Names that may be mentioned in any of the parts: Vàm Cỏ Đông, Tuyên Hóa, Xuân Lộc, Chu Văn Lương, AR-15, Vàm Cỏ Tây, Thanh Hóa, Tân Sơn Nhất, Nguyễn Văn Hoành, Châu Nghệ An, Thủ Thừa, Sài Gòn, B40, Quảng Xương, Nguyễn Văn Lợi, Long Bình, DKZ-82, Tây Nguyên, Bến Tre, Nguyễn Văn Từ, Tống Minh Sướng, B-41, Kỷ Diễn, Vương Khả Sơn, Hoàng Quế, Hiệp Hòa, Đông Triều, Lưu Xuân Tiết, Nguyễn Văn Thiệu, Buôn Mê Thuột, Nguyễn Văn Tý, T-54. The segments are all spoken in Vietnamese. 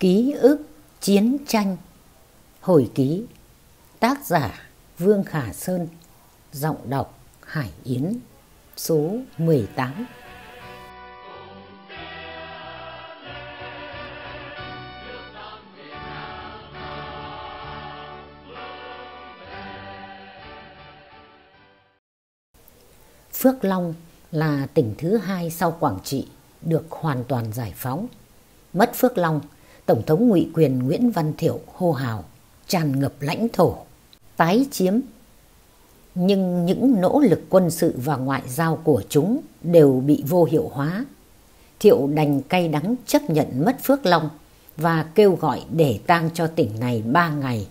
Ký ức chiến tranh, hồi ký, tác giả Vương Khả Sơn, giọng đọc Hải Yến, số 18. Phước Long là tỉnh thứ hai sau Quảng Trị được hoàn toàn giải phóng. Mất Phước Long, Tổng thống Ngụy Quyền Nguyễn Văn Thiệu hô hào tràn ngập lãnh thổ, tái chiếm. Nhưng những nỗ lực quân sự và ngoại giao của chúng đều bị vô hiệu hóa. Thiệu đành cay đắng chấp nhận mất Phước Long và kêu gọi để tang cho tỉnh này 3 ngày.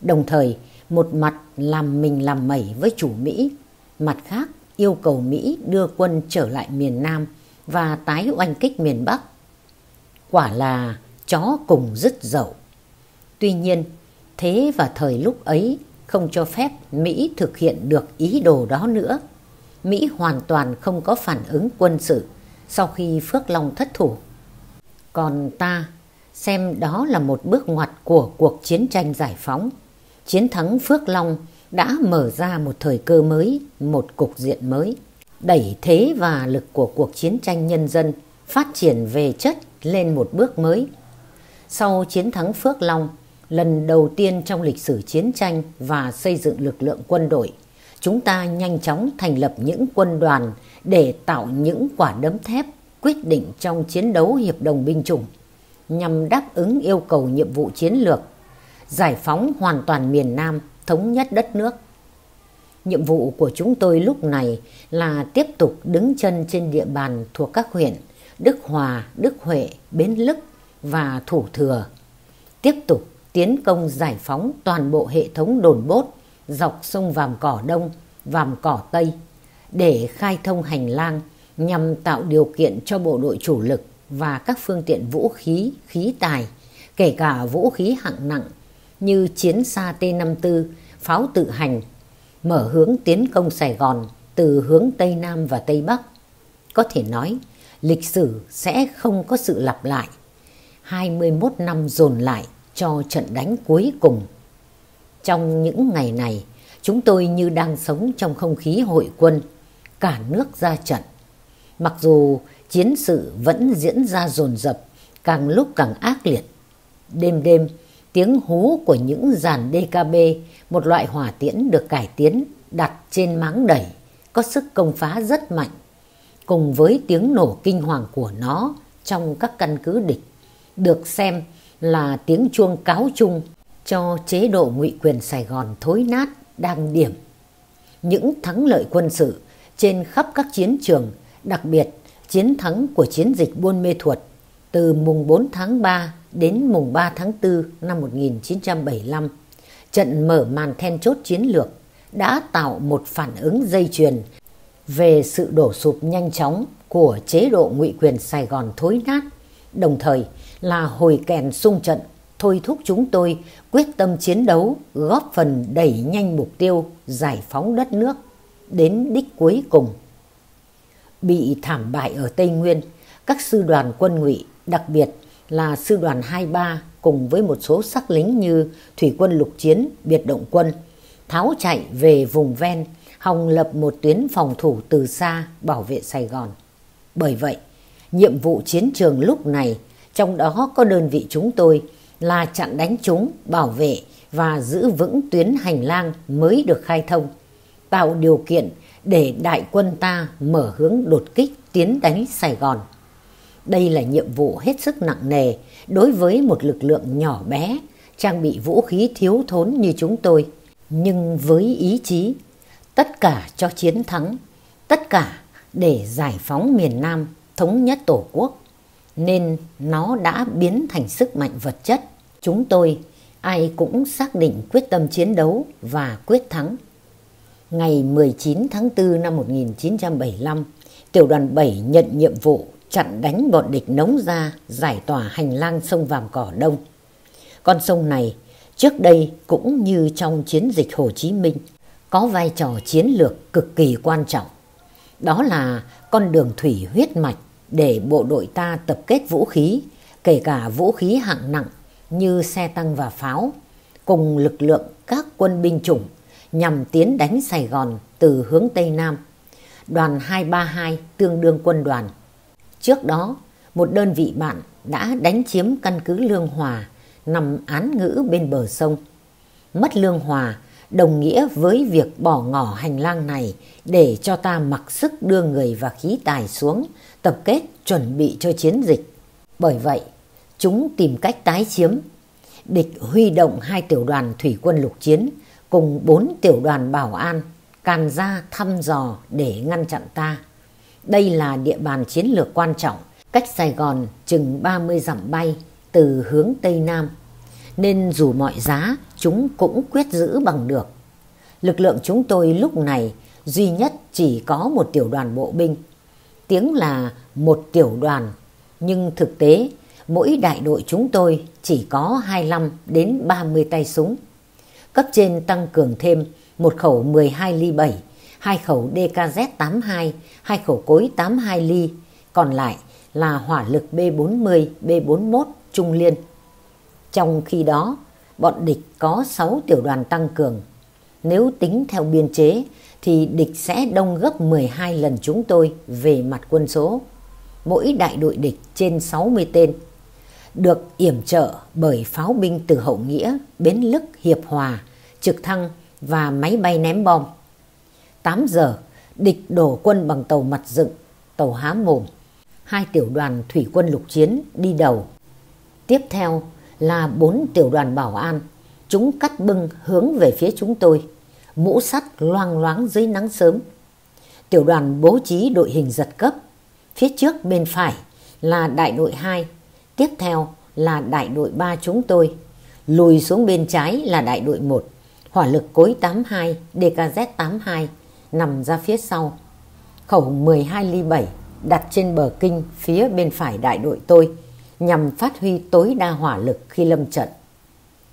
Đồng thời, một mặt làm mình làm mẩy với chủ Mỹ, mặt khác yêu cầu Mỹ đưa quân trở lại miền Nam và tái oanh kích miền Bắc. Quả là chó cùng dứt dậu. Tuy nhiên, thế và thời lúc ấy không cho phép Mỹ thực hiện được ý đồ đó nữa. Mỹ hoàn toàn không có phản ứng quân sự sau khi Phước Long thất thủ. Còn ta xem đó là một bước ngoặt của cuộc chiến tranh giải phóng. Chiến thắng Phước Long đã mở ra một thời cơ mới, một cục diện mới, đẩy thế và lực của cuộc chiến tranh nhân dân phát triển về chất lên một bước mới. Sau chiến thắng Phước Long, lần đầu tiên trong lịch sử chiến tranh và xây dựng lực lượng quân đội, chúng ta nhanh chóng thành lập những quân đoàn để tạo những quả đấm thép quyết định trong chiến đấu hiệp đồng binh chủng, nhằm đáp ứng yêu cầu nhiệm vụ chiến lược, giải phóng hoàn toàn miền Nam, thống nhất đất nước. Nhiệm vụ của chúng tôi lúc này là tiếp tục đứng chân trên địa bàn thuộc các huyện Đức Hòa, Đức Huệ, Bến Lức và Thủ Thừa, tiếp tục tiến công giải phóng toàn bộ hệ thống đồn bốt dọc sông Vàm Cỏ Đông, Vàm Cỏ Tây để khai thông hành lang nhằm tạo điều kiện cho bộ đội chủ lực và các phương tiện vũ khí, khí tài, kể cả vũ khí hạng nặng như chiến xa T-54, pháo tự hành, mở hướng tiến công Sài Gòn từ hướng Tây Nam và Tây Bắc. Có thể nói, lịch sử sẽ không có sự lặp lại. 21 năm dồn lại cho trận đánh cuối cùng. Trong những ngày này, chúng tôi như đang sống trong không khí hội quân, cả nước ra trận. Mặc dù chiến sự vẫn diễn ra dồn dập, càng lúc càng ác liệt. Đêm đêm, tiếng hú của những dàn DKB, một loại hỏa tiễn được cải tiến đặt trên máng đẩy, có sức công phá rất mạnh, cùng với tiếng nổ kinh hoàng của nó trong các căn cứ địch, được xem là tiếng chuông cáo chung cho chế độ Ngụy Quyền Sài Gòn thối nát đang điểm. Những thắng lợi quân sự trên khắp các chiến trường, đặc biệt chiến thắng của chiến dịch Buôn Mê Thuột từ mùng 4 tháng 3 đến mùng 3 tháng 4 năm 1975, trận mở màn then chốt chiến lược, đã tạo một phản ứng dây chuyền về sự đổ sụp nhanh chóng của chế độ Ngụy Quyền Sài Gòn thối nát, đồng thời là hồi kèn sung trận thôi thúc chúng tôi quyết tâm chiến đấu, góp phần đẩy nhanh mục tiêu giải phóng đất nước đến đích cuối cùng. Bị thảm bại ở Tây Nguyên, các sư đoàn quân Ngụy, đặc biệt là sư đoàn 23 cùng với một số sắc lính như thủy quân lục chiến, biệt động quân, tháo chạy về vùng ven, hòng lập một tuyến phòng thủ từ xa bảo vệ Sài Gòn. Bởi vậy, nhiệm vụ chiến trường lúc này, trong đó có đơn vị chúng tôi, là chặn đánh chúng, bảo vệ và giữ vững tuyến hành lang mới được khai thông, tạo điều kiện để đại quân ta mở hướng đột kích tiến đánh Sài Gòn. Đây là nhiệm vụ hết sức nặng nề đối với một lực lượng nhỏ bé, trang bị vũ khí thiếu thốn như chúng tôi, nhưng với ý chí, tất cả cho chiến thắng, tất cả để giải phóng miền Nam, thống nhất Tổ quốc, nên nó đã biến thành sức mạnh vật chất. Chúng tôi, ai cũng xác định quyết tâm chiến đấu và quyết thắng. Ngày 19 tháng 4 năm 1975, Tiểu đoàn 7 nhận nhiệm vụ chặn đánh bọn địch nóng ra, giải tỏa hành lang sông Vàm Cỏ Đông. Con sông này, trước đây cũng như trong chiến dịch Hồ Chí Minh, có vai trò chiến lược cực kỳ quan trọng. Đó là con đường thủy huyết mạch để bộ đội ta tập kết vũ khí, kể cả vũ khí hạng nặng như xe tăng và pháo, cùng lực lượng các quân binh chủng nhằm tiến đánh Sài Gòn từ hướng Tây Nam. Đoàn 232 tương đương quân đoàn. Trước đó, một đơn vị bạn đã đánh chiếm căn cứ Lương Hòa nằm Án Ngữ bên bờ sông. Mất Lương Hòa đồng nghĩa với việc bỏ ngỏ hành lang này để cho ta mặc sức đưa người và khí tài xuống, tập kết chuẩn bị cho chiến dịch. Bởi vậy, chúng tìm cách tái chiếm. Địch huy động 2 tiểu đoàn thủy quân lục chiến cùng 4 tiểu đoàn bảo an càn ra thăm dò để ngăn chặn ta. Đây là địa bàn chiến lược quan trọng, cách Sài Gòn chừng 30 dặm bay từ hướng Tây Nam, nên dù mọi giá chúng cũng quyết giữ bằng được. Lực lượng chúng tôi lúc này duy nhất chỉ có 1 tiểu đoàn bộ binh. Tiếng là 1 tiểu đoàn, nhưng thực tế mỗi đại đội chúng tôi chỉ có 25 đến 30 tay súng. Cấp trên tăng cường thêm 1 khẩu 12 ly 7, 2 khẩu DKZ 82, 2 khẩu cối 82 ly, còn lại là hỏa lực B40, B41 trung liên. Trong khi đó, bọn địch có 6 tiểu đoàn tăng cường. Nếu tính theo biên chế thì địch sẽ đông gấp 12 lần chúng tôi về mặt quân số. Mỗi đại đội địch trên 60 tên, được yểm trợ bởi pháo binh từ Hậu Nghĩa, Bến Lức, Hiệp Hòa, trực thăng và máy bay ném bom. 8 giờ, địch đổ quân bằng tàu mặt dựng, tàu há mồm. 2 tiểu đoàn thủy quân lục chiến đi đầu. Tiếp theo là 4 tiểu đoàn bảo an. Chúng cắt bưng hướng về phía chúng tôi, mũ sắt loang loáng dưới nắng sớm. Tiểu đoàn bố trí đội hình giật cấp. Phía trước bên phải là đại đội 2, tiếp theo là đại đội 3 chúng tôi. Lùi xuống bên trái là đại đội 1, hỏa lực cối 82, DKZ 82 nằm ra phía sau. Khẩu 12 ly 7 đặt trên bờ kinh phía bên phải đại đội tôi nhằm phát huy tối đa hỏa lực khi lâm trận.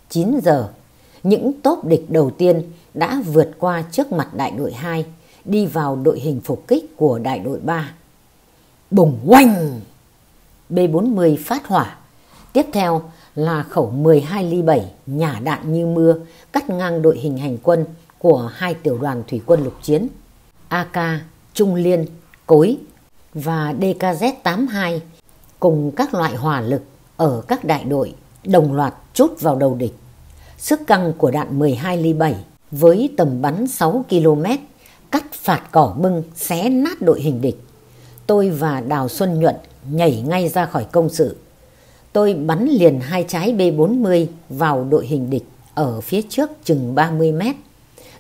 9 giờ, những tốp địch đầu tiên đã vượt qua trước mặt đại đội 2, đi vào đội hình phục kích của đại đội 3. Bùng oanh! B40 phát hỏa. Tiếp theo là khẩu 12 ly 7 nhả đạn như mưa, cắt ngang đội hình hành quân của 2 tiểu đoàn thủy quân lục chiến. AK, trung liên, cối và DKZ-82 cùng các loại hỏa lực ở các đại đội đồng loạt trút vào đầu địch. Sức căng của đạn 12 ly 7 với tầm bắn 6 km cắt phạt cỏ bưng, xé nát đội hình địch. Tôi và Đào Xuân Nhuận nhảy ngay ra khỏi công sự. Tôi bắn liền 2 trái B40 vào đội hình địch ở phía trước chừng 30 mét,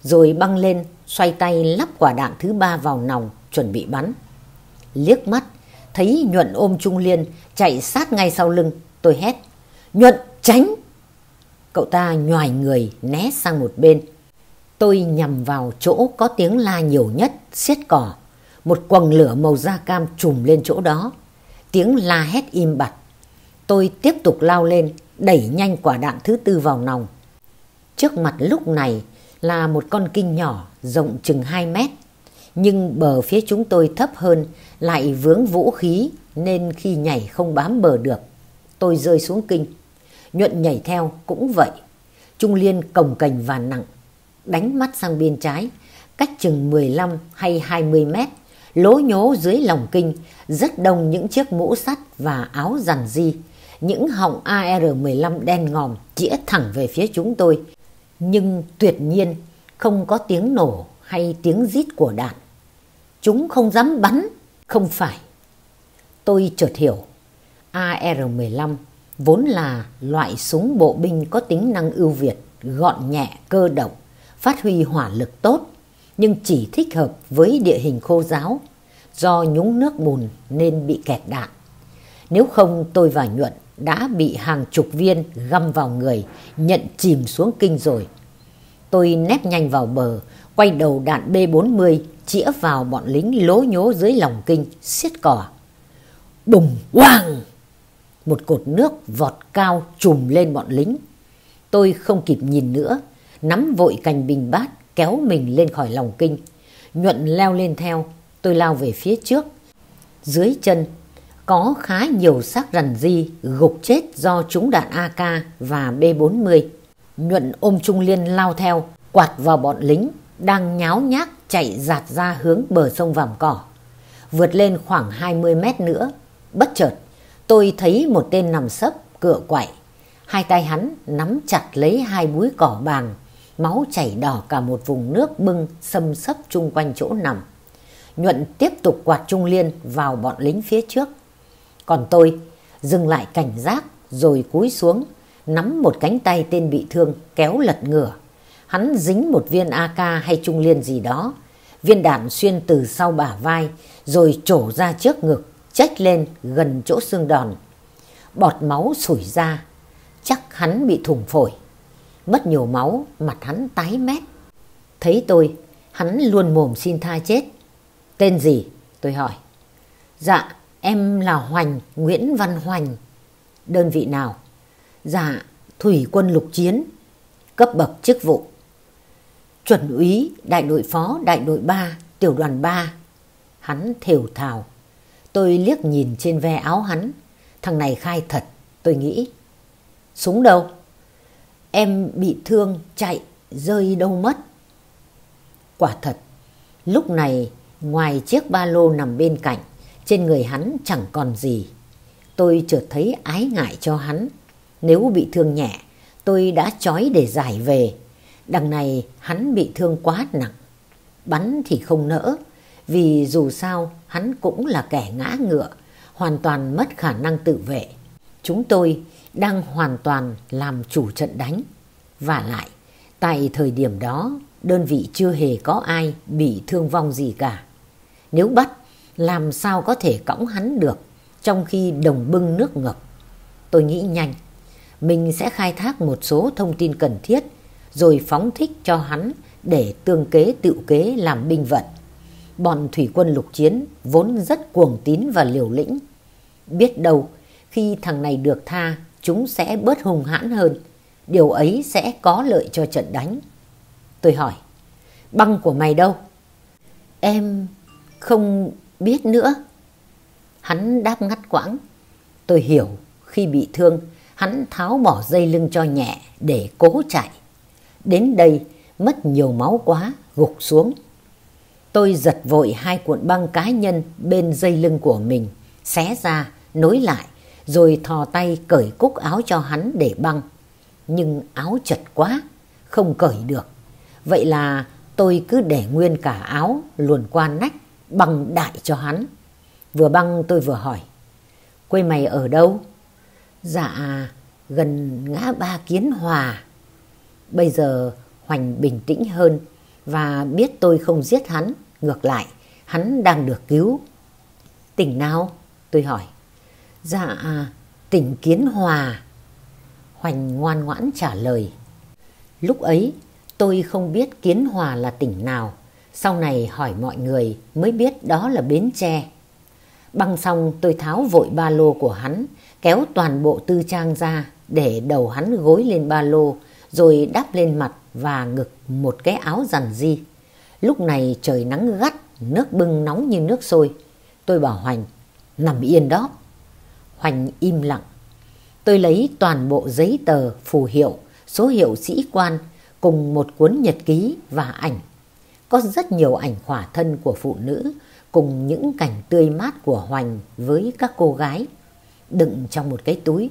rồi băng lên, xoay tay lắp quả đạn thứ 3 vào nòng, chuẩn bị bắn. Liếc mắt, thấy Nhuận ôm trung liên, chạy sát ngay sau lưng, tôi hét, "Nhuận, tránh!" Cậu ta nhoài người, né sang một bên. Tôi nhằm vào chỗ có tiếng la nhiều nhất, xiết cỏ. Một quầng lửa màu da cam trùm lên chỗ đó. Tiếng la hét im bặt. Tôi tiếp tục lao lên, đẩy nhanh quả đạn thứ 4 vào nòng. Trước mặt lúc này là một con kinh nhỏ rộng chừng 2 mét. Nhưng bờ phía chúng tôi thấp hơn, lại vướng vũ khí nên khi nhảy không bám bờ được. Tôi rơi xuống kinh. Nhuận nhảy theo cũng vậy. Trung liên cồng cành và nặng. Đánh mắt sang bên trái, cách chừng 15 hay 20 mét. Lố nhố dưới lòng kinh, rất đông những chiếc mũ sắt và áo rằn di, những họng AR-15 đen ngòm chĩa thẳng về phía chúng tôi. Nhưng tuyệt nhiên, không có tiếng nổ hay tiếng rít của đạn. Chúng không dám bắn, không phải. Tôi chợt hiểu, AR-15 vốn là loại súng bộ binh có tính năng ưu việt, gọn nhẹ, cơ động, phát huy hỏa lực tốt. Nhưng chỉ thích hợp với địa hình khô ráo, do nhúng nước bùn nên bị kẹt đạn. Nếu không tôi và Nhuận đã bị hàng chục viên găm vào người, nhận chìm xuống kinh rồi. Tôi nép nhanh vào bờ, quay đầu đạn B40 chĩa vào bọn lính lố nhố dưới lòng kinh, xiết cỏ. Bùng oang! Một cột nước vọt cao trùm lên bọn lính. Tôi không kịp nhìn nữa, nắm vội cành bình bát, kéo mình lên khỏi lòng kinh. Nhuận leo lên theo, tôi lao về phía trước. Dưới chân có khá nhiều xác rằn di gục chết do trúng đạn AK và B40. Nhuận ôm Trung Liên lao theo, quạt vào bọn lính đang nháo nhác chạy dạt ra hướng bờ sông Vàm Cỏ. Vượt lên khoảng 20 mét nữa, bất chợt tôi thấy một tên nằm sấp cựa quậy, hai tay hắn nắm chặt lấy hai búi cỏ bàn, máu chảy đỏ cả một vùng nước bưng xâm xấp chung quanh chỗ nằm. Nhuận tiếp tục quạt Trung Liên vào bọn lính phía trước, còn tôi dừng lại cảnh giác rồi cúi xuống nắm một cánh tay tên bị thương kéo lật ngửa. Hắn dính một viên AK hay Trung Liên gì đó, viên đạn xuyên từ sau bả vai rồi trổ ra trước ngực, chếch lên gần chỗ xương đòn. Bọt máu sủi ra, chắc hắn bị thủng phổi, mất nhiều máu, mặt hắn tái mét. Thấy tôi, hắn luôn mồm xin tha chết. Tên gì? Tôi hỏi. Dạ, em là Hoành, Nguyễn Văn Hoành. Đơn vị nào? Dạ, thủy quân lục chiến. Cấp bậc chức vụ? Chuẩn úy, đại đội phó, đại đội 3, tiểu đoàn 3. Hắn thều thào. Tôi liếc nhìn trên ve áo hắn. Thằng này khai thật, tôi nghĩ. Súng đâu? Em bị thương, chạy, rơi đâu mất. Quả thật, lúc này ngoài chiếc ba lô nằm bên cạnh, trên người hắn chẳng còn gì. Tôi chợt thấy ái ngại cho hắn. Nếu bị thương nhẹ, tôi đã trói để giải về. Đằng này hắn bị thương quá nặng. Bắn thì không nỡ, vì dù sao hắn cũng là kẻ ngã ngựa, hoàn toàn mất khả năng tự vệ. Chúng tôi đang hoàn toàn làm chủ trận đánh. Vả lại, tại thời điểm đó, đơn vị chưa hề có ai bị thương vong gì cả. Nếu bắt, làm sao có thể cõng hắn được, trong khi đồng bưng nước ngập. Tôi nghĩ nhanh, mình sẽ khai thác một số thông tin cần thiết, rồi phóng thích cho hắn để tương kế tựu kế làm binh vận. Bọn thủy quân lục chiến vốn rất cuồng tín và liều lĩnh. Biết đâu, khi thằng này được tha, chúng sẽ bớt hung hãn hơn. Điều ấy sẽ có lợi cho trận đánh. Tôi hỏi, băng của mày đâu? Em không biết nữa. Hắn đáp ngắt quãng. Tôi hiểu, khi bị thương, hắn tháo bỏ dây lưng cho nhẹ để cố chạy. Đến đây, mất nhiều máu quá, gục xuống. Tôi giật vội hai cuộn băng cá nhân bên dây lưng của mình, xé ra, nối lại, rồi thò tay cởi cúc áo cho hắn để băng. Nhưng áo chật quá, không cởi được. Vậy là tôi cứ để nguyên cả áo luồn qua nách, băng đại cho hắn. Vừa băng tôi vừa hỏi, quê mày ở đâu? Dạ, gần ngã ba Kiến Hòa. Bây giờ Hoành bình tĩnh hơn và biết tôi không giết hắn, ngược lại, hắn đang được cứu. Tỉnh nào? Tôi hỏi. Dạ, tỉnh Kiến Hòa. Hoành ngoan ngoãn trả lời. Lúc ấy, tôi không biết Kiến Hòa là tỉnh nào, sau này hỏi mọi người mới biết đó là Bến Tre. Băng xong, tôi tháo vội ba lô của hắn, kéo toàn bộ tư trang ra để đầu hắn gối lên ba lô, rồi đắp lên mặt và ngực một cái áo rằn di. Lúc này trời nắng gắt, nước bưng nóng như nước sôi. Tôi bảo Hoành, nằm yên đó. Hoành im lặng. Tôi lấy toàn bộ giấy tờ, phù hiệu, số hiệu sĩ quan cùng một cuốn nhật ký và ảnh. Có rất nhiều ảnh khỏa thân của phụ nữ cùng những cảnh tươi mát của Hoành với các cô gái, đựng trong một cái túi.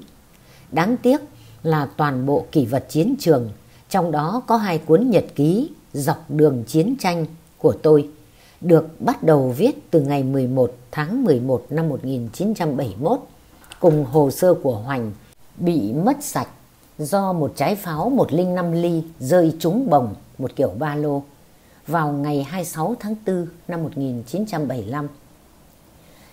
Đáng tiếc là toàn bộ kỷ vật chiến trường, trong đó có hai cuốn nhật ký dọc đường chiến tranh của tôi, được bắt đầu viết từ ngày 11 tháng 11 năm 1971, cùng hồ sơ của Hoành bị mất sạch do một trái pháo 105 ly rơi trúng bồng một kiểu ba lô vào ngày 26 tháng 4 năm 1975.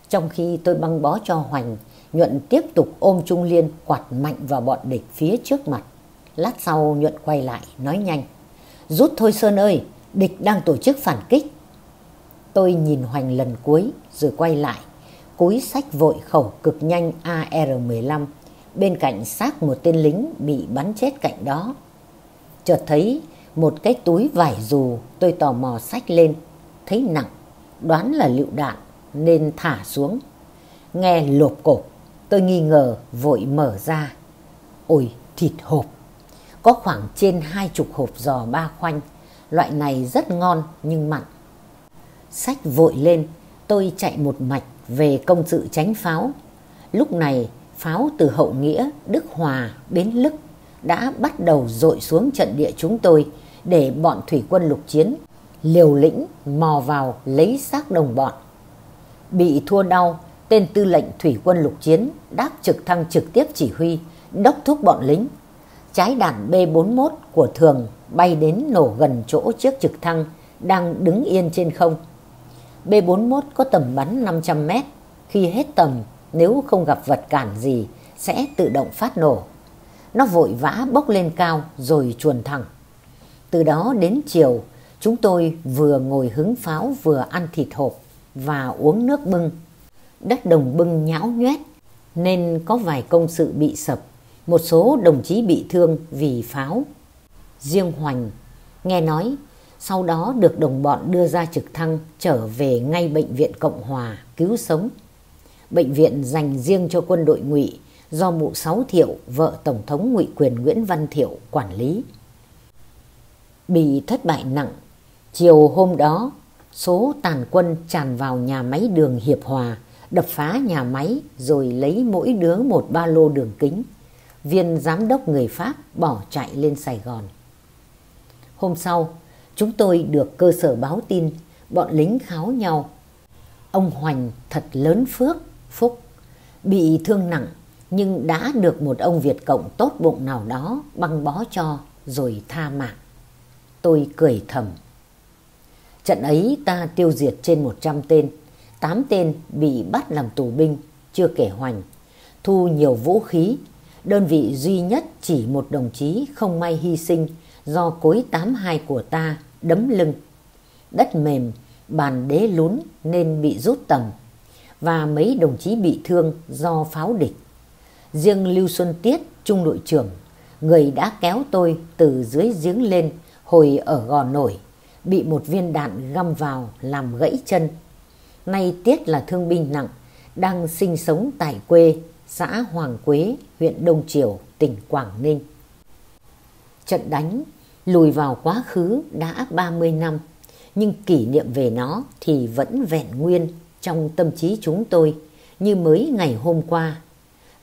Trong khi tôi băng bó cho Hoành, Nhuận tiếp tục ôm Trung Liên quạt mạnh vào bọn địch phía trước mặt. Lát sau Nhuận quay lại nói nhanh, rút thôi Sơn ơi, địch đang tổ chức phản kích. Tôi nhìn Hoành lần cuối rồi quay lại, cúi xách vội khẩu cực nhanh AR-15 bên cạnh xác một tên lính bị bắn chết cạnh đó. Chợt thấy một cái túi vải dù, tôi tò mò xách lên, thấy nặng, đoán là lựu đạn nên thả xuống. nghe lộp cộp, tôi nghi ngờ vội mở ra. Ôi, thịt hộp! Có khoảng trên 20 hộp giò ba khoanh, loại này rất ngon nhưng mặn. Xách vội lên, tôi chạy một mạch về công sự tránh pháo. Lúc này pháo từ Hậu Nghĩa, Đức Hòa, Bến Lức đã bắt đầu dội xuống trận địa chúng tôi để bọn thủy quân lục chiến liều lĩnh mò vào lấy xác đồng bọn. Bị thua đau, tên tư lệnh thủy quân lục chiến đáp trực thăng trực tiếp chỉ huy, đốc thúc bọn lính. Trái đạn B-41 của Thường bay đến nổ gần chỗ chiếc trực thăng đang đứng yên trên không. B-41 có tầm bắn 500 m, khi hết tầm nếu không gặp vật cản gì sẽ tự động phát nổ. Nó vội vã bốc lên cao rồi chuồn thẳng. Từ đó đến chiều, chúng tôi vừa ngồi hứng pháo vừa ăn thịt hộp và uống nước bưng. Đất Đồng Bưng nhão nhoét nên có vài công sự bị sập, một số đồng chí bị thương vì pháo. Riêng Hoành, nghe nói, sau đó được đồng bọn đưa ra trực thăng trở về ngay bệnh viện Cộng Hòa cứu sống. Bệnh viện dành riêng cho quân đội Ngụy do Mụ Sáu Thiệu, vợ Tổng thống Ngụy quyền Nguyễn Văn Thiệu, quản lý. Bị thất bại nặng, chiều hôm đó, số tàn quân tràn vào nhà máy đường Hiệp Hòa, đập phá nhà máy rồi lấy mỗi đứa một ba lô đường kính. Viên giám đốc người Pháp bỏ chạy lên Sài Gòn. Hôm sau, chúng tôi được cơ sở báo tin, bọn lính kháo nhau. Ông Hoành thật lớn phúc, bị thương nặng nhưng đã được một ông Việt Cộng tốt bụng nào đó băng bó cho rồi tha mạng. Tôi cười thầm. Trận ấy ta tiêu diệt trên 100 tên, 8 tên bị bắt làm tù binh, chưa kể Hoành, thu nhiều vũ khí. Đơn vị duy nhất chỉ một đồng chí không may hy sinh do cối 82 của ta đấm lưng. Đất mềm, bàn đế lún nên bị rút tầm, và mấy đồng chí bị thương do pháo địch. Riêng Lưu Xuân Tiết, trung đội trưởng, người đã kéo tôi từ dưới giếng lên hồi ở Gò Nổi, bị một viên đạn găm vào làm gãy chân. Nay Tiết là thương binh nặng, đang sinh sống tại quê, xã Hoàng Quế, huyện Đông Triều, tỉnh Quảng Ninh. Trận đánh lùi vào quá khứ đã 30 năm, nhưng kỷ niệm về nó thì vẫn vẹn nguyên trong tâm trí chúng tôi như mới ngày hôm qua.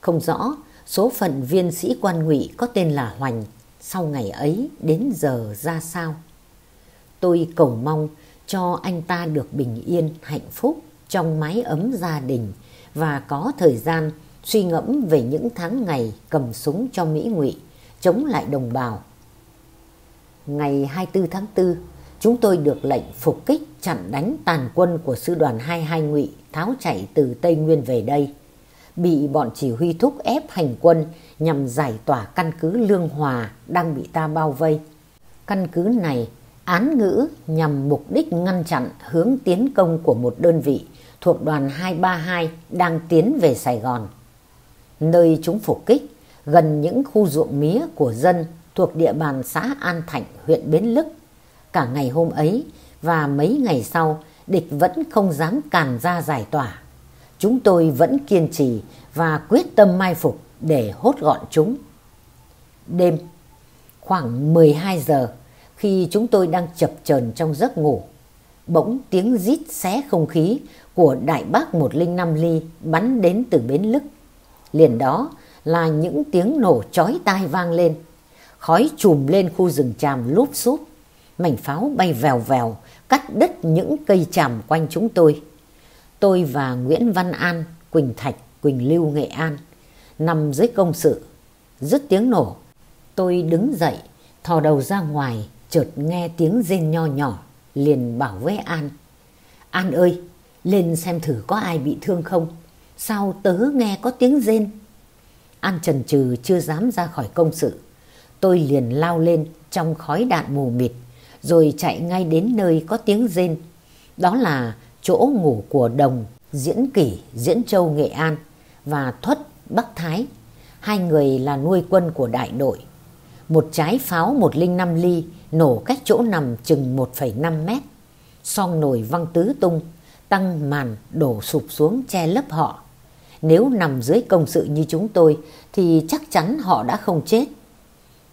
Không rõ số phận viên sĩ quan Ngụy có tên là Hoành sau ngày ấy đến giờ ra sao. Tôi cầu mong cho anh ta được bình yên, hạnh phúc trong mái ấm gia đình và có thời gian suy ngẫm về những tháng ngày cầm súng cho Mỹ Ngụy, chống lại đồng bào. Ngày 24 tháng 4, chúng tôi được lệnh phục kích chặn đánh tàn quân của sư đoàn 22 Ngụy tháo chạy từ Tây Nguyên về đây. Bị bọn chỉ huy thúc ép hành quân nhằm giải tỏa căn cứ Lương Hòa đang bị ta bao vây. Căn cứ này án ngữ nhằm mục đích ngăn chặn hướng tiến công của một đơn vị thuộc đoàn 232 đang tiến về Sài Gòn. Nơi chúng phục kích gần những khu ruộng mía của dân thuộc địa bàn xã An Thạnh, huyện Bến Lức. Cả ngày hôm ấy và mấy ngày sau, địch vẫn không dám càn ra giải tỏa. Chúng tôi vẫn kiên trì và quyết tâm mai phục để hốt gọn chúng. Đêm, khoảng 12 giờ, khi chúng tôi đang chập chờn trong giấc ngủ, bỗng tiếng rít xé không khí của đại bác 105 ly bắn đến từ Bến Lức. Liền đó là những tiếng nổ chói tai vang lên. Khói trùm lên khu rừng tràm lúp xúp, mảnh pháo bay vèo vèo cắt đứt những cây tràm quanh chúng tôi. Tôi và Nguyễn Văn An, Quỳnh Thạch, Quỳnh Lưu, Nghệ An nằm dưới công sự. Dứt tiếng nổ, tôi đứng dậy, thò đầu ra ngoài, chợt nghe tiếng rên nho nhỏ, liền bảo với An: "An ơi, lên xem thử có ai bị thương không? Sao tớ nghe có tiếng rên?" An chần chừ chưa dám ra khỏi công sự. Tôi liền lao lên trong khói đạn mù mịt, rồi chạy ngay đến nơi có tiếng rên. Đó là chỗ ngủ của Đồng, Diễn, Kỷ, Diễn, Châu, Nghệ An và Thuất, Bắc Thái. Hai người là nuôi quân của đại đội. Một trái pháo 105 ly nổ cách chỗ nằm chừng 1,5 m. Song nồi văng tứ tung, tăng màn đổ sụp xuống che lấp họ. Nếu nằm dưới công sự như chúng tôi thì chắc chắn họ đã không chết.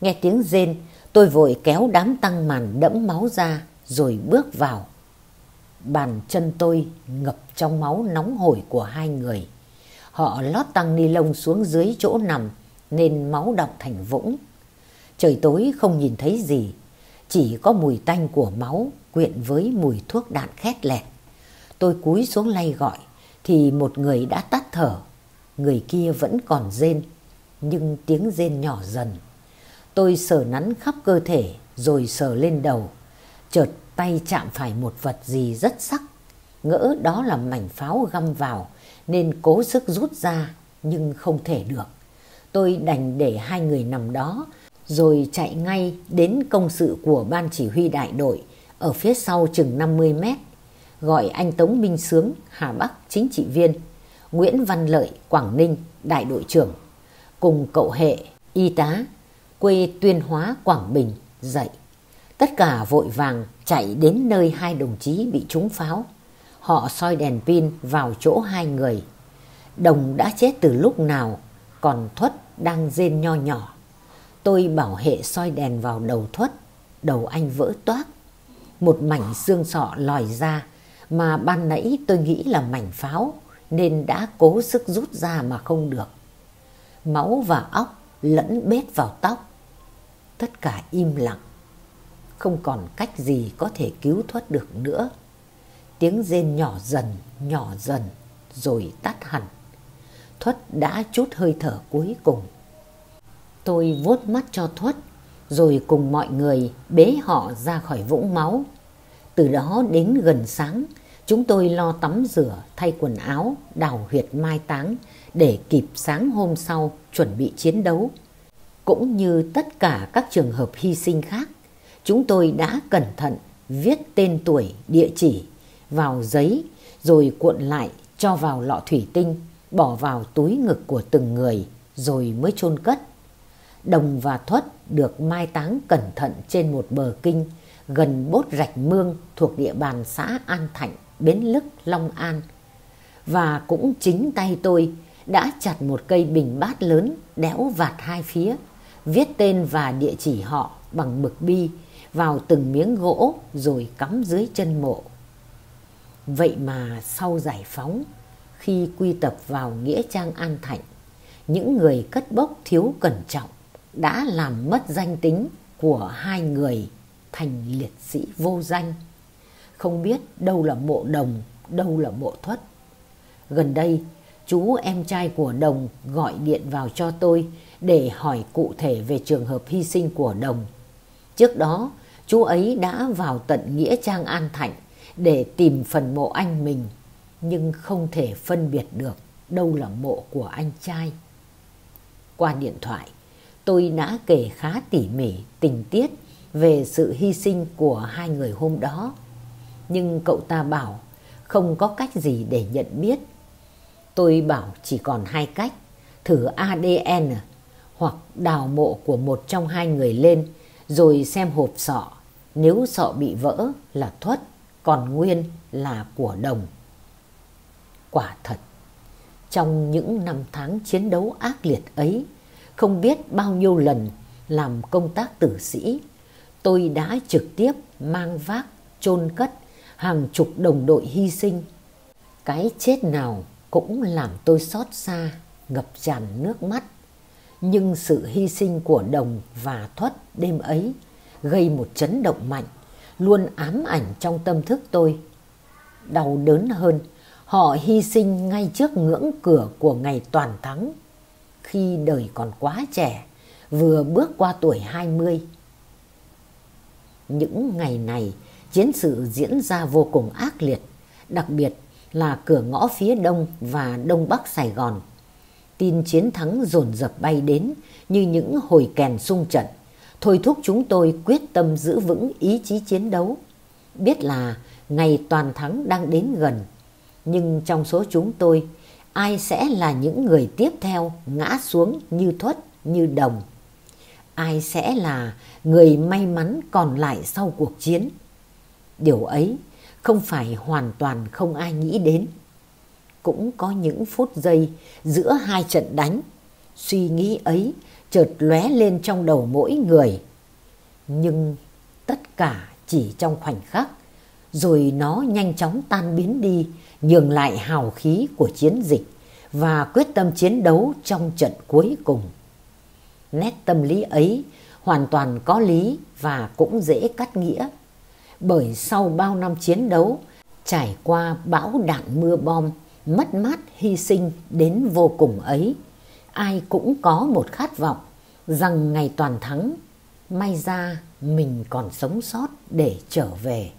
Nghe tiếng rên, tôi vội kéo đám tăng màn đẫm máu ra rồi bước vào. Bàn chân tôi ngập trong máu nóng hổi của hai người. Họ lót tăng ni lông xuống dưới chỗ nằm nên máu đọng thành vũng. Trời tối không nhìn thấy gì, chỉ có mùi tanh của máu quyện với mùi thuốc đạn khét lẹt. Tôi cúi xuống lay gọi thì một người đã tắt thở, người kia vẫn còn rên, nhưng tiếng rên nhỏ dần. Tôi sờ nắn khắp cơ thể rồi sờ lên đầu, chợt tay chạm phải một vật gì rất sắc, ngỡ đó là mảnh pháo găm vào nên cố sức rút ra nhưng không thể được. Tôi đành để hai người nằm đó rồi chạy ngay đến công sự của ban chỉ huy đại đội ở phía sau chừng 50 mét, gọi anh Tống Minh Sướng, Hà Bắc, chính trị viên, Nguyễn Văn Lợi, Quảng Ninh, đại đội trưởng, cùng cậu Hệ, y tá, quê Tuyên Hóa, Quảng Bình, dậy. Tất cả vội vàng chạy đến nơi hai đồng chí bị trúng pháo. Họ soi đèn pin vào chỗ hai người. Đồng đã chết từ lúc nào, còn Thuất đang rên nho nhỏ. Tôi bảo Hệ soi đèn vào đầu Thuất, đầu anh vỡ toác. Một mảnh xương sọ lòi ra mà ban nãy tôi nghĩ là mảnh pháo nên đã cố sức rút ra mà không được. Máu và óc lẫn bết vào tóc. Tất cả im lặng. Không còn cách gì có thể cứu Thuất được nữa. Tiếng rên nhỏ dần rồi tắt hẳn. Thuất đã chút hơi thở cuối cùng. Tôi vuốt mắt cho Thuất rồi cùng mọi người bế họ ra khỏi vũng máu. Từ đó đến gần sáng, chúng tôi lo tắm rửa, thay quần áo, đào huyệt mai táng để kịp sáng hôm sau chuẩn bị chiến đấu. Cũng như tất cả các trường hợp hy sinh khác, chúng tôi đã cẩn thận viết tên tuổi, địa chỉ vào giấy rồi cuộn lại cho vào lọ thủy tinh, bỏ vào túi ngực của từng người rồi mới chôn cất. Đồng và Thuất được mai táng cẩn thận trên một bờ kinh gần bốt Rạch Mương thuộc địa bàn xã An Thạnh, Bến Lức, Long An. Và cũng chính tay tôi đã chặt một cây bình bát lớn đẽo vạt hai phía, viết tên và địa chỉ họ bằng mực bi vào từng miếng gỗ rồi cắm dưới chân mộ. Vậy mà sau giải phóng, khi quy tập vào nghĩa trang An Thạnh, những người cất bốc thiếu cẩn trọng đã làm mất danh tính của hai người thành liệt sĩ vô danh. Không biết đâu là mộ Đồng, đâu là mộ Thuất. Gần đây, chú em trai của Đồng gọi điện vào cho tôi để hỏi cụ thể về trường hợp hy sinh của Đồng. Trước đó, chú ấy đã vào tận nghĩa trang An Thạnh để tìm phần mộ anh mình, nhưng không thể phân biệt được đâu là mộ của anh trai. Qua điện thoại, tôi đã kể khá tỉ mỉ, tình tiết về sự hy sinh của hai người hôm đó. Nhưng cậu ta bảo không có cách gì để nhận biết. Tôi bảo chỉ còn hai cách: thử ADN hoặc đào mộ của một trong hai người lên rồi xem hộp sọ. Nếu sọ bị vỡ là Thuất, còn nguyên là của Đồng. Quả thật, trong những năm tháng chiến đấu ác liệt ấy, không biết bao nhiêu lần làm công tác tử sĩ, tôi đã trực tiếp mang vác, chôn cất hàng chục đồng đội hy sinh. Cái chết nào cũng làm tôi xót xa, ngập tràn nước mắt. Nhưng sự hy sinh của Đồng và Thuất đêm ấy gây một chấn động mạnh, luôn ám ảnh trong tâm thức tôi. Đau đớn hơn, họ hy sinh ngay trước ngưỡng cửa của ngày toàn thắng, khi đời còn quá trẻ, vừa bước qua tuổi 20. Những ngày này, chiến sự diễn ra vô cùng ác liệt, đặc biệt là cửa ngõ phía đông và đông bắc Sài Gòn. Tin chiến thắng dồn dập bay đến như những hồi kèn sung trận, thôi thúc chúng tôi quyết tâm giữ vững ý chí chiến đấu. Biết là ngày toàn thắng đang đến gần, nhưng trong số chúng tôi, ai sẽ là những người tiếp theo ngã xuống như Thuất, như Đồng? Ai sẽ là người may mắn còn lại sau cuộc chiến? Điều ấy không phải hoàn toàn không ai nghĩ đến. cũng có những phút giây giữa hai trận đánh. Suy nghĩ ấy chợt lóe lên trong đầu mỗi người. Nhưng tất cả chỉ trong khoảnh khắc, rồi nó nhanh chóng tan biến đi, nhường lại hào khí của chiến dịch và quyết tâm chiến đấu trong trận cuối cùng. Nét tâm lý ấy hoàn toàn có lý và cũng dễ cắt nghĩa. Bởi sau bao năm chiến đấu, trải qua bão đạn mưa bom, mất mát hy sinh đến vô cùng ấy, ai cũng có một khát vọng rằng ngày toàn thắng, may ra mình còn sống sót để trở về.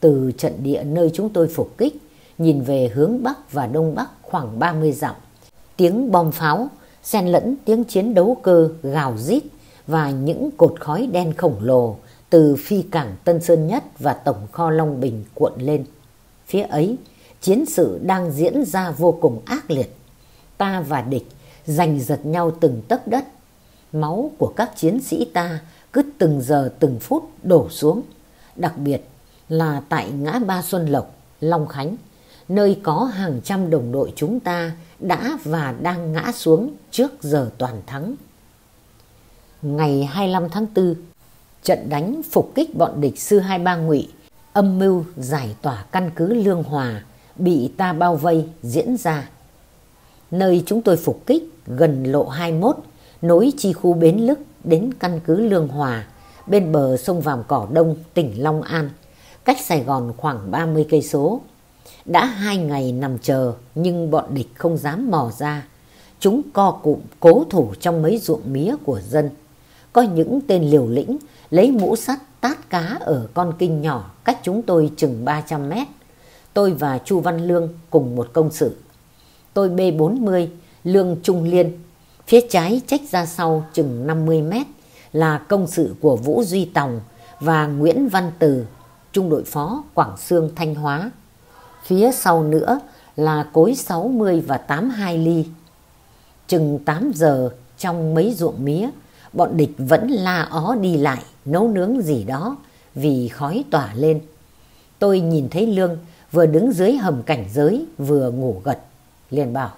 Từ trận địa nơi chúng tôi phục kích, nhìn về hướng Bắc và Đông Bắc khoảng 30 dặm, tiếng bom pháo xen lẫn tiếng chiến đấu cơ gào rít và những cột khói đen khổng lồ từ phi cảng Tân Sơn Nhất và tổng kho Long Bình cuộn lên. Phía ấy, chiến sự đang diễn ra vô cùng ác liệt. Ta và địch giành giật nhau từng tấc đất. Máu của các chiến sĩ ta cứ từng giờ từng phút đổ xuống, đặc biệt là tại ngã ba Xuân Lộc, Long Khánh, nơi có hàng trăm đồng đội chúng ta đã và đang ngã xuống trước giờ toàn thắng. Ngày 25 tháng 4, trận đánh phục kích bọn địch Sư 23 Ngụy, âm mưu giải tỏa căn cứ Lương Hòa, bị ta bao vây diễn ra. Nơi chúng tôi phục kích gần lộ 21, nối chi khu Bến Lức đến căn cứ Lương Hòa, bên bờ sông Vàm Cỏ Đông, tỉnh Long An, cách Sài Gòn khoảng 30 cây số. Đã 2 ngày nằm chờ nhưng bọn địch không dám mò ra. Chúng co cụm cố thủ trong mấy ruộng mía của dân. Có những tên liều lĩnh lấy mũ sắt tát cá ở con kinh nhỏ cách chúng tôi chừng 300 mét. Tôi và Chu Văn Lương cùng một công sự. Tôi B40, Lương Trung Liên. Phía trái chếch ra sau chừng 50 mét là công sự của Vũ Duy Tòng và Nguyễn Văn Từ, trung đội phó Quảng Xương Thanh Hóa. Phía sau nữa là cối 60 và 82 ly. Chừng 8 giờ trong mấy ruộng mía, bọn địch vẫn la ó đi lại, nấu nướng gì đó vì khói tỏa lên. Tôi nhìn thấy Lương vừa đứng dưới hầm cảnh giới vừa ngủ gật. Liền bảo,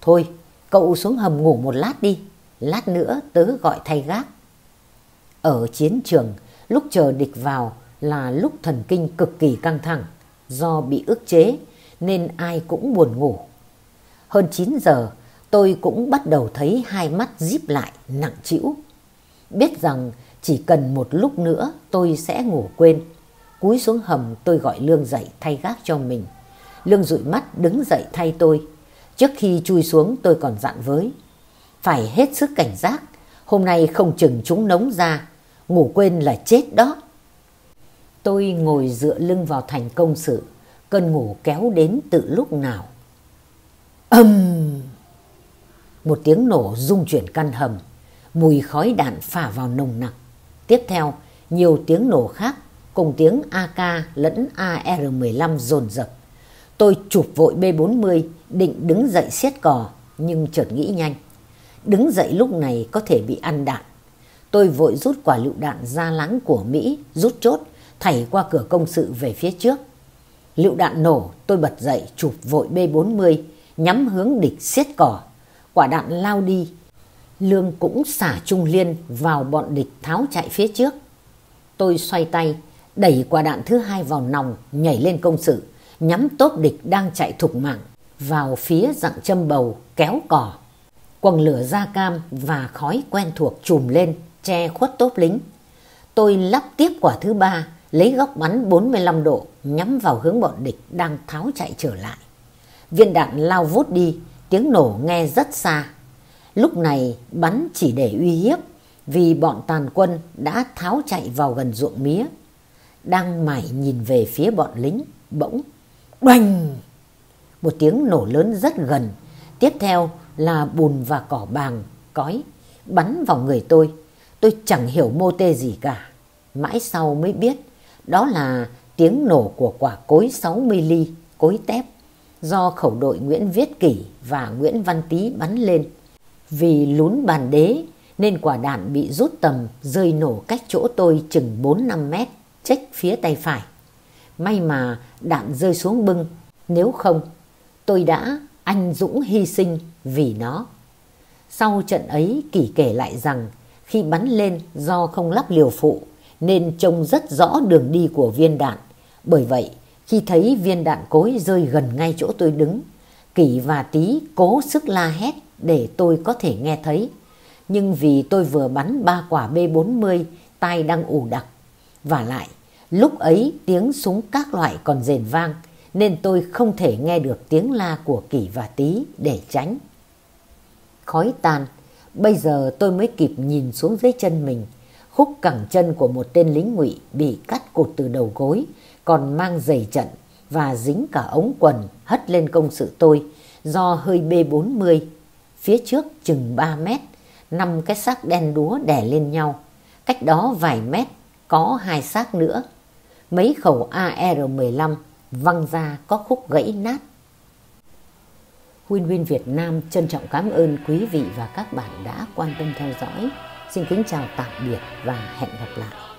thôi cậu xuống hầm ngủ một lát đi, lát nữa tớ gọi thay gác. Ở chiến trường, lúc chờ địch vào là lúc thần kinh cực kỳ căng thẳng. Do bị ức chế nên ai cũng buồn ngủ. Hơn 9 giờ tôi cũng bắt đầu thấy hai mắt díp lại nặng trĩu. Biết rằng chỉ cần một lúc nữa tôi sẽ ngủ quên. Cúi xuống hầm tôi gọi Lương dậy thay gác cho mình. Lương dụi mắt đứng dậy thay tôi. Trước khi chui xuống tôi còn dặn với. Phải hết sức cảnh giác. Hôm nay không chừng chúng nống ra. Ngủ quên là chết đó. Tôi ngồi dựa lưng vào thành công sự, cơn ngủ kéo đến từ lúc nào. Một tiếng nổ rung chuyển căn hầm, mùi khói đạn phả vào nồng nặc. Tiếp theo, nhiều tiếng nổ khác, cùng tiếng AK lẫn AR-15 dồn dập. Tôi chụp vội B40, định đứng dậy siết cò, nhưng chợt nghĩ nhanh. Đứng dậy lúc này có thể bị ăn đạn. Tôi vội rút quả lựu đạn ra láng của Mỹ, rút chốt, thảy qua cửa công sự về phía trước. Lựu đạn nổ, tôi bật dậy chụp vội B40, nhắm hướng địch xiết cỏ. Quả đạn lao đi. Lương cũng xả trung liên vào bọn địch tháo chạy phía trước. Tôi xoay tay, đẩy quả đạn thứ hai vào nòng, nhảy lên công sự, nhắm tốp địch đang chạy thục mạng, vào phía dặng châm bầu, kéo cỏ. Quầng lửa da cam và khói quen thuộc trùm lên, che khuất tốp lính. Tôi lắp tiếp quả thứ ba, lấy góc bắn 45 độ, nhắm vào hướng bọn địch đang tháo chạy trở lại. Viên đạn lao vút đi, tiếng nổ nghe rất xa. Lúc này bắn chỉ để uy hiếp, vì bọn tàn quân đã tháo chạy vào gần ruộng mía. Đang mải nhìn về phía bọn lính, bỗng đoành! Một tiếng nổ lớn rất gần, tiếp theo là bùn và cỏ bàng, cói, bắn vào người tôi. Tôi chẳng hiểu mô tê gì cả. Mãi sau mới biết đó là tiếng nổ của quả cối 60 ly, cối tép, do khẩu đội Nguyễn Viết Kỷ và Nguyễn Văn Tý bắn lên. Vì lún bàn đế nên quả đạn bị rút tầm, rơi nổ cách chỗ tôi chừng 4-5 mét, chếch phía tay phải. May mà đạn rơi xuống bưng, nếu không tôi đã anh dũng hy sinh vì nó. Sau trận ấy, Kỷ kể lại rằng khi bắn lên do không lắp liều phụ nên trông rất rõ đường đi của viên đạn. Bởi vậy, khi thấy viên đạn cối rơi gần ngay chỗ tôi đứng, Kỷ và Tý cố sức la hét để tôi có thể nghe thấy. Nhưng vì tôi vừa bắn 3 quả B40, tai đang ù đặc. Vả lại, lúc ấy tiếng súng các loại còn rền vang, nên tôi không thể nghe được tiếng la của Kỷ và Tý để tránh. Khói tan, bây giờ tôi mới kịp nhìn xuống dưới chân mình. Khúc cẳng chân của một tên lính Ngụy bị cắt cụt từ đầu gối, còn mang giày trận và dính cả ống quần hất lên công sự tôi do hơi B40. Phía trước chừng 3 mét, 5 cái xác đen đúa đè lên nhau. Cách đó vài mét có 2 xác nữa. Mấy khẩu AR-15 văng ra có khúc gãy nát. Huyên Huyên Việt Nam trân trọng cảm ơn quý vị và các bạn đã quan tâm theo dõi. Xin kính chào tạm biệt và hẹn gặp lại.